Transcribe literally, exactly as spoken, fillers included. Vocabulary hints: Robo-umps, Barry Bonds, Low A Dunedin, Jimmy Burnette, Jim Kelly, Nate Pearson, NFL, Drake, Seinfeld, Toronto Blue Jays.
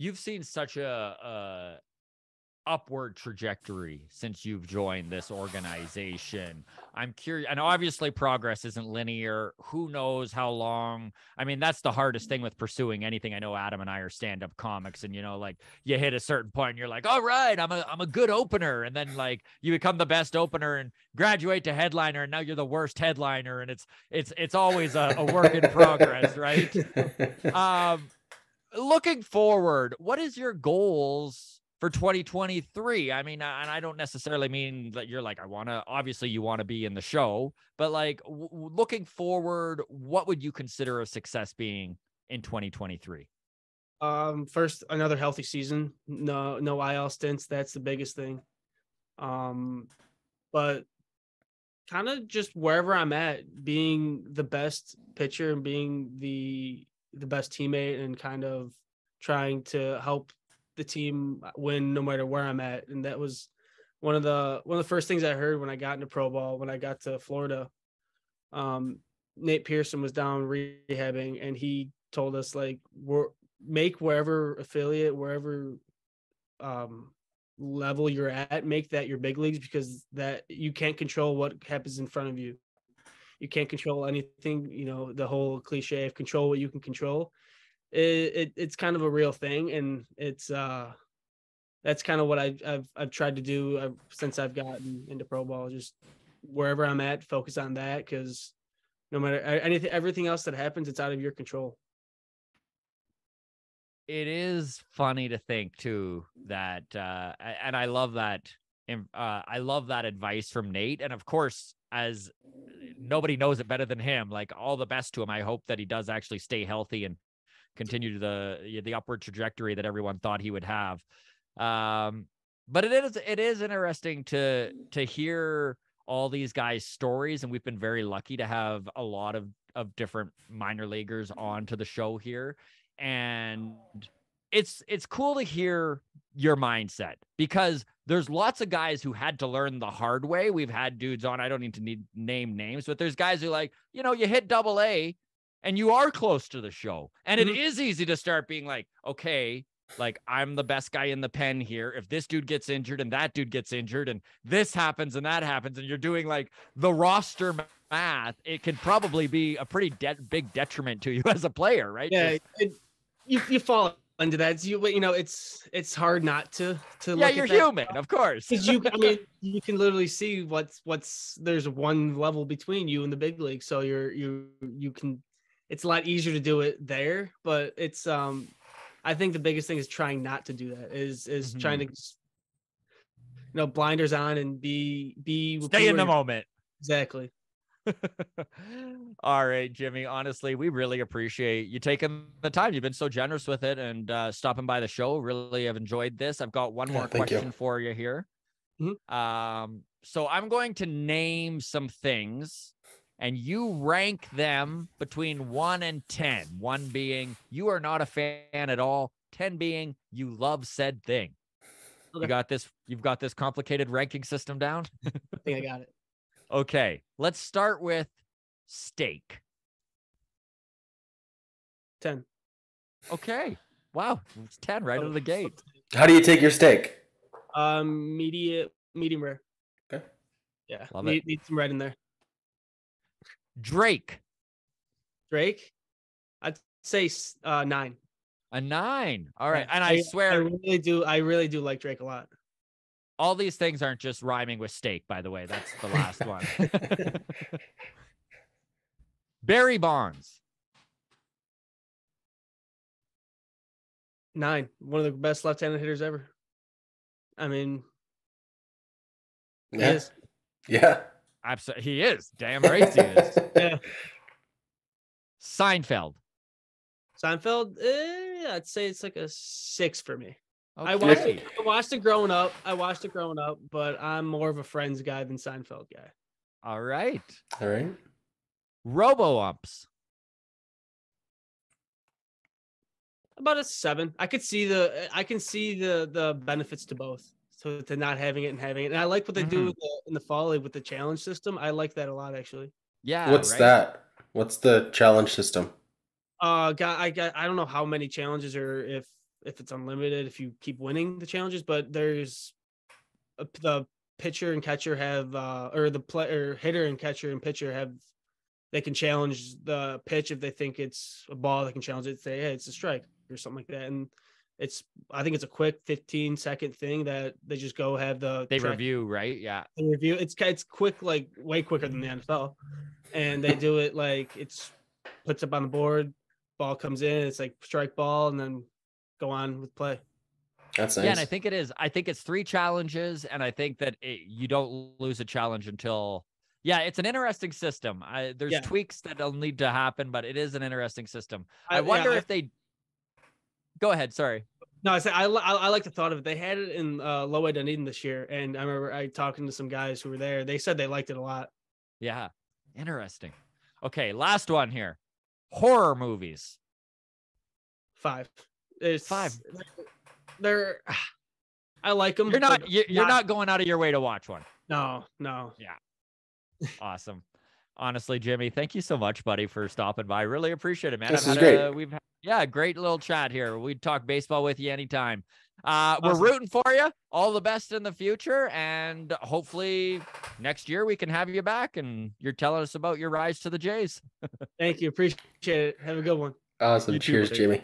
you've seen such a, a upward trajectory since you've joined this organization. I'm curious, and obviously progress isn't linear. Who knows how long? I mean, that's the hardest thing with pursuing anything. I know Adam and I are stand-up comics, and you know, like you hit a certain point, and you're like, all right, I'm a I'm a good opener, and then like you become the best opener and graduate to headliner, and now you're the worst headliner, and it's it's it's always a, a work in progress, right? Um. Looking forward, what is your goals for twenty twenty-three? I mean, and I don't necessarily mean that you're like, I want to, obviously you want to be in the show, but like w- looking forward, what would you consider a success being in twenty twenty-three? Um, first, another healthy season, no, no I L stints. That's the biggest thing. Um, but kind of just wherever I'm at, being the best pitcher and being the, the best teammate and kind of trying to help the team win no matter where I'm at. And that was one of the, one of the first things I heard when I got into pro ball, when I got to Florida. um, Nate Pearson was down rehabbing and he told us like, we're make wherever affiliate, wherever um, level you're at, make that your big leagues, because that you can't control what happens in front of you. You can't control anything, you know, the whole cliche of control what you can control. It, it, it's kind of a real thing. And it's, uh, that's kind of what I, I've, I've tried to do I've, since I've gotten into pro ball, just wherever I'm at, focus on that. Cause no matter anything, everything else that happens, it's out of your control. It is funny to think too, that, uh, and I love that. Uh, I love that advice from Nate. And of course, as nobody knows it better than him, like all the best to him. I hope that he does actually stay healthy and continue the, the upward trajectory that everyone thought he would have. Um, but it is, it is interesting to, to hear all these guys' stories. And we've been very lucky to have a lot of, of different minor leaguers onto the show here. And it's, it's cool to hear your mindset, because there's lots of guys who had to learn the hard way. We've had dudes on, I don't need to need, name names, but there's guys who like, you know, you hit double A and you are close to the show. And mm-hmm. It is easy to start being like, okay, like I'm the best guy in the pen here. If this dude gets injured and that dude gets injured and this happens and that happens, and you're doing like the roster math, it could probably be a pretty de- big detriment to you as a player, right? Yeah, Just- it, you, you fall into that, you you know, it's it's hard not to to yeah, look you're at that. Human, of course. Because you, I mean, you can literally see what's what's there's one level between you and the big league, so you're you you can. It's a lot easier to do it there, but it's um, I think the biggest thing is trying not to do that. Is is mm-hmm. trying to, you know, blinders on and be be stay in the moment. Exactly. All right, Jimmy, honestly, we really appreciate you taking the time. You've been so generous with it and uh, stopping by the show. Really have enjoyed this. I've got one more yeah, question you. for you here. Mm-hmm. Um, so I'm going to name some things and you rank them between one and ten. One being you are not a fan at all. ten being you love said thing. Okay. You got this. You've got this complicated ranking system down. I think I got it. Okay, let's start with steak. ten. Okay. Wow, it's ten right out of the gate. How do you take your steak? Um, medium, medium rare. Okay. Yeah, Love need, it. need some red in there. Drake. Drake? I'd say uh, nine. A nine. All right, and I, I swear I really do. I really do like Drake a lot. All these things aren't just rhyming with steak, by the way. That's the last one. Barry Bonds. Nine. One of the best left-handed hitters ever. I mean, yeah. he is. Yeah. Absolutely. He is. Damn right he is. Yeah. Seinfeld. Seinfeld, eh, I'd say it's like a six for me. Okay. I watched it, I watched it growing up. I watched it growing up, but I'm more of a Friends guy than Seinfeld guy. All right. All right. Robo-umps. About a seven. I could see the I can see the the benefits to both. So to not having it and having it. And I like what they mm-hmm. do with the, in the fall league with the challenge system. I like that a lot, actually. Yeah. What's right? that? What's the challenge system? Uh, God, I got I don't know how many challenges or if if it's unlimited, if you keep winning the challenges, but there's a, the pitcher and catcher have, uh, or the player hitter and catcher and pitcher have, they can challenge the pitch. If they think it's a ball, they can challenge it, say, hey, it's a strike or something like that. And it's, I think it's a quick fifteen second thing that they just go have the, they track, review, right? Yeah. They review. It's, it's quick, like way quicker than the N F L. And they do it like it's puts up on the board, ball comes in, it's like strike ball, and then go on with play. That's nice. Yeah, and I think it is. I think it's three challenges, and I think that it, you don't lose a challenge until, yeah, it's an interesting system. I, there's yeah. tweaks that'll need to happen, but it is an interesting system. I, I wonder yeah, if I, they go ahead. Sorry. No, I said I, I I like the thought of it. They had it in uh, Low A Dunedin this year, and I remember I talking to some guys who were there. They said they liked it a lot. Yeah, interesting. Okay, last one here. Horror movies. Five. It's five. They're, I like them. You're not, you're not, not going out of your way to watch one. No, no. Yeah. Awesome. Honestly, Jimmy, thank you so much, buddy, for stopping by. Really appreciate it, man. This I've is had great. A, we've had, yeah, great little chat here. We'd talk baseball with you anytime. Uh, awesome. We're rooting for you. All the best in the future. And hopefully next year we can have you back and you're telling us about your rise to the Jays. Thank you. Appreciate it. Have a good one. Awesome. You Cheers, too. Jimmy.